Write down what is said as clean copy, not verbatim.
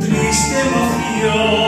triste emoción.